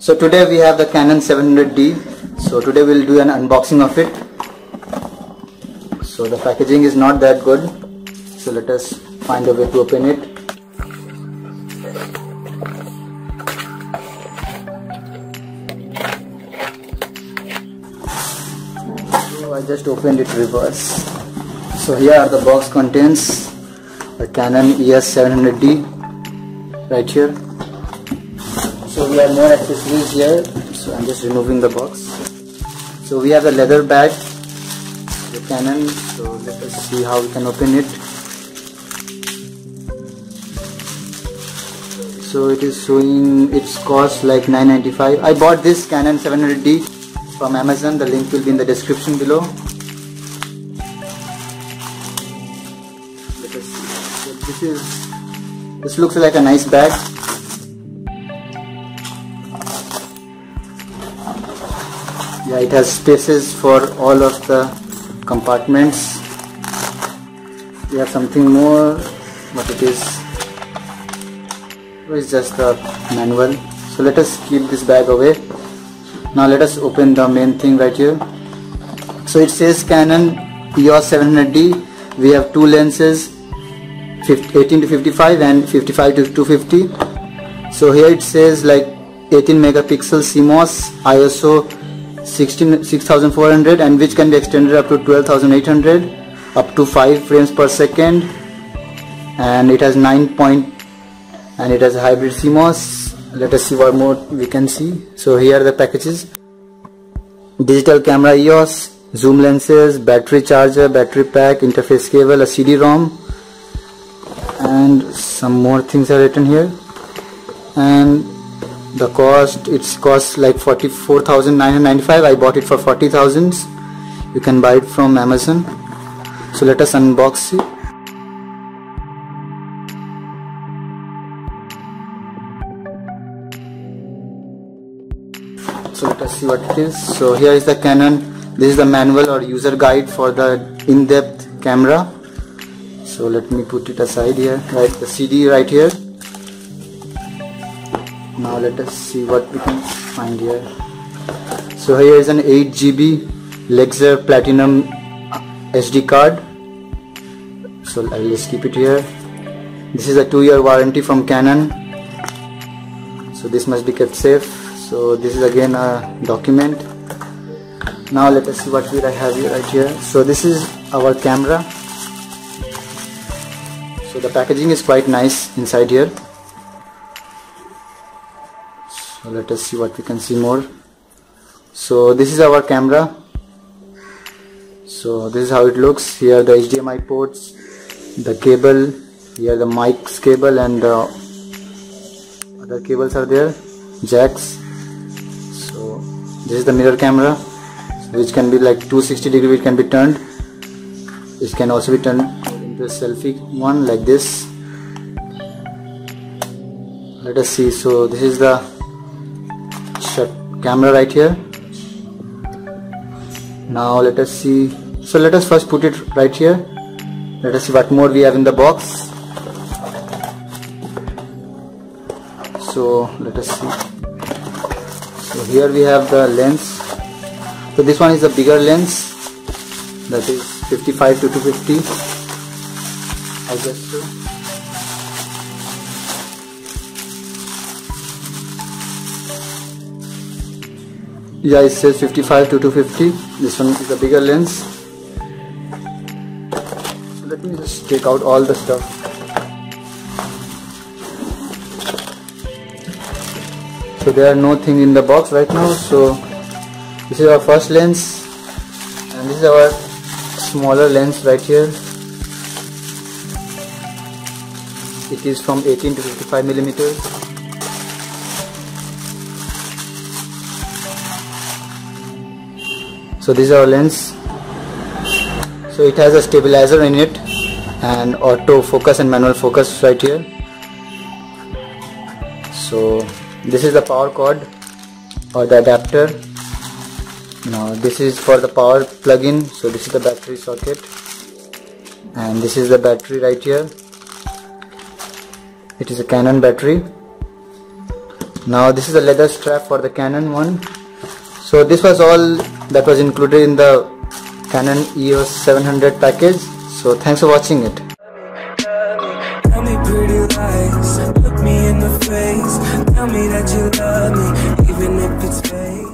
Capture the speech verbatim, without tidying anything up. So today we have the Canon seven hundred D. So today we'll do an unboxing of it. So the packaging is not that good. So let us find a way to open it. So I just opened it reverse. So here the box contains a Canon E O S seven hundred D right here. So we have more accessories here, so I am just removing the box. So we have the leather bag, the Canon, so let us see how we can open it. So it is showing its cost like nine ninety-five. I bought this Canon seven hundred D from Amazon, the link will be in the description below. Let us see. So this is, this looks like a nice bag. Yeah, it has spaces for all of the compartments. We have something more, but it is it's just the manual. So let us keep this bag away. Now let us open the main thing right here. So it says Canon E O S seven hundred D. We have two lenses, eighteen to fifty-five and fifty-five to two fifty. So here it says like eighteen megapixel C M O S, I S O sixteen, six thousand four hundred, and which can be extended up to twelve thousand eight hundred, up to five frames per second, and it has nine point, and it has a hybrid C M O S. Let us see what more we can see. So here are the packages: digital camera E O S, zoom lenses, battery charger, battery pack, interface cable, a C D ROM, and some more things are written here. And the cost, it's cost like forty-four thousand nine hundred ninety-five. I bought it for forty thousand. You can buy it from Amazon. So let us unbox it. So let us see what it is. So here is the Canon. This is the manual or user guide for the in-depth camera. So let me put it aside here. Right, the C D right here. Now let us see what we can find here. So here is an eight G B Lexar Platinum S D card. So I will just keep it here. This is a two year warranty from Canon. So this must be kept safe. So this is again a document. Now let us see what we have here right here. So this is our camera. So the packaging is quite nice inside here. So let us see what we can see more. So this is our camera. So this is how it looks. Here are the H D M I ports, the cable, here the mic's cable, and the other cables are there, jacks. So this is the mirror camera, which can be like two sixty degree, it can be turned. It can also be turned into a selfie one like this. Let us see. So this is the camera right here. Now let us see. So let us first put it right here. Let us see what more we have in the box. So let us see. So here we have the lens. So this one is the bigger lens, that is fifty-five to two fifty, I guess so. Yeah, it says fifty-five to two fifty. This one is the bigger lens. So let me just take out all the stuff. So there are no thing in the box right now. So this is our first lens, and this is our smaller lens right here. It is from eighteen to fifty-five millimeters. So this is our lens. So it has a stabilizer in it, and auto focus and manual focus right here. So this is the power cord or the adapter. Now this is for the power plug-in. So this is the battery socket, and this is the battery right here. It is a Canon battery. Now this is a leather strap for the Canon one. So this was all that was included in the Canon E O S seven hundred package. So thanks for watching it. Tell me pretty lies, look me in the face, tell me that you love me, even if it's fake.